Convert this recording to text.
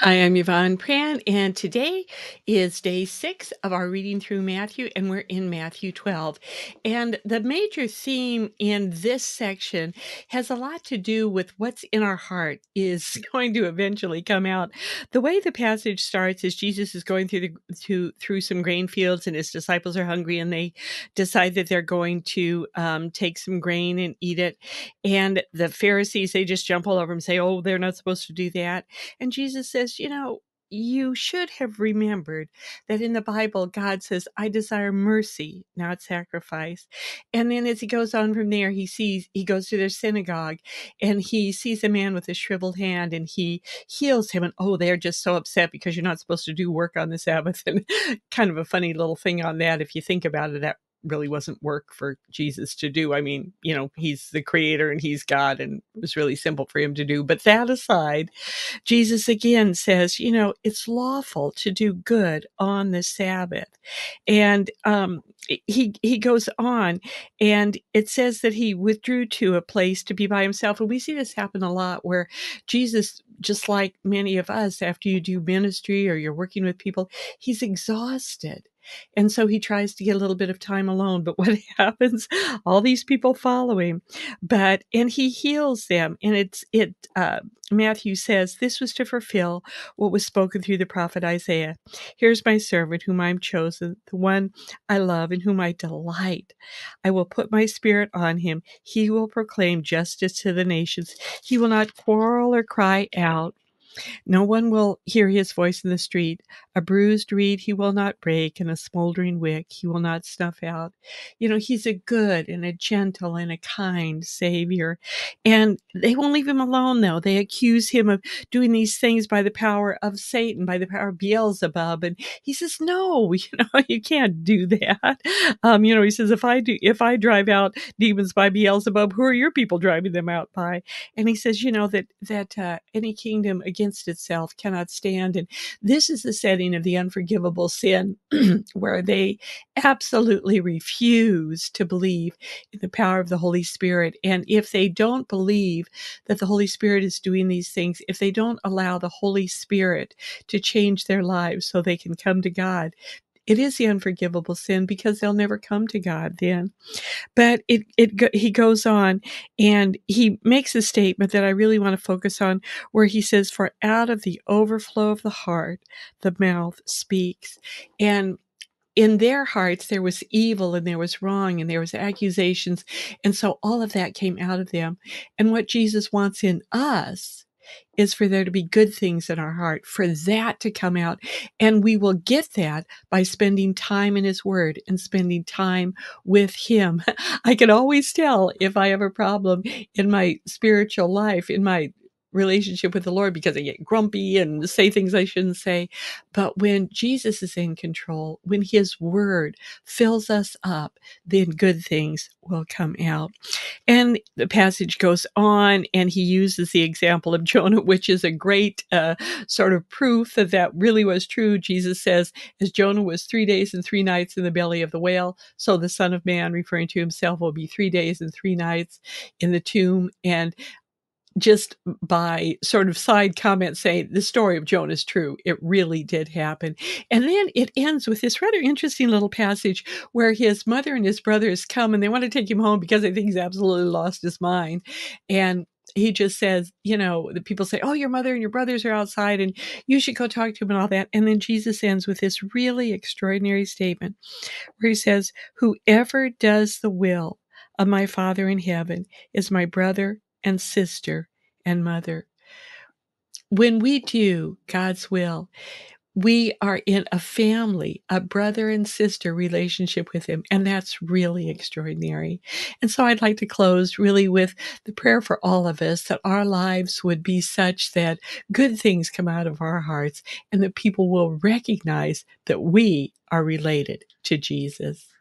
I am Yvonne Pran, and today is day 6 of our reading through Matthew, and we're in Matthew 12. And the major theme in this section has a lot to do with what's in our heart is going to eventually come out. The way the passage starts is Jesus is going through some grain fields, and his disciples are hungry, and they decide that they're going to take some grain and eat it. And the Pharisees, they just jump all over and say, oh, they're not supposed to do that. And Jesus says, you know, you should have remembered that in the Bible, God says, I desire mercy, not sacrifice. And then as he goes on from there, he goes to their synagogue and he sees a man with a shriveled hand and he heals him. And oh, they're just so upset because you're not supposed to do work on the Sabbath. And kind of a funny little thing on that, if you think about it, that really wasn't work for Jesus to do. I mean, you know, he's the creator and he's God, and it was really simple for him to do. But that aside, Jesus again says, you know, it's lawful to do good on the Sabbath. And he goes on, and it says that he withdrew to a place to be by himself. And we see this happen a lot where Jesus, just like many of us, after you do ministry or you're working with people, he's exhausted. And so he tries to get a little bit of time alone. But what happens? All these people follow him, and he heals them. And Matthew says, this was to fulfill what was spoken through the prophet Isaiah. Here's my servant whom I'm chosen, the one I love and whom I delight. I will put my spirit on him. He will proclaim justice to the nations. He will not quarrel or cry out. No one will hear his voice in the street. A bruised reed he will not break, and a smoldering wick he will not snuff out. You know, he's a good and a gentle and a kind Savior. And they won't leave him alone, though. They accuse him of doing these things by the power of Satan, by the power of Beelzebub. And he says, no, you know, you can't do that. You know, he says, if I drive out demons by Beelzebub, who are your people driving them out by? And he says, you know, that any kingdom against itself cannot stand. And this is the setting of the unforgivable sin where they absolutely refuse to believe in the power of the Holy Spirit. And if they don't believe that the Holy Spirit is doing these things, if they don't allow the Holy Spirit to change their lives so they can come to God, it is the unforgivable sin, because they'll never come to God then. But he goes on, and he makes a statement that I really want to focus on, where he says, for out of the overflow of the heart, the mouth speaks. And in their hearts, there was evil and there was wrong and there was accusations. And so all of that came out of them. And what Jesus wants in us is for there to be good things in our heart, for that to come out. And we will get that by spending time in his word and spending time with him. I can always tell if I have a problem in my spiritual life, in my relationship with the Lord, because I get grumpy and say things I shouldn't say. But when Jesus is in control, when his word fills us up, then good things will come out. And the passage goes on, and he uses the example of Jonah, which is a great sort of proof that really was true. Jesus says, as Jonah was 3 days and 3 nights in the belly of the whale, so the Son of Man, referring to himself, will be 3 days and 3 nights in the tomb. And just by sort of side comments saying the story of Jonah is true. It really did happen. And then it ends with this rather interesting little passage where his mother and his brothers come and they want to take him home because they think he's absolutely lost his mind. And he just says, you know, the people say, oh, your mother and your brothers are outside and you should go talk to him and all that. And then Jesus ends with this really extraordinary statement where he says, whoever does the will of my Father in heaven is my brother and sister and mother. When we do God's will, we are in a family, a brother and sister relationship with him. And that's really extraordinary. And so I'd like to close really with the prayer for all of us, that our lives would be such that good things come out of our hearts and that people will recognize that we are related to Jesus.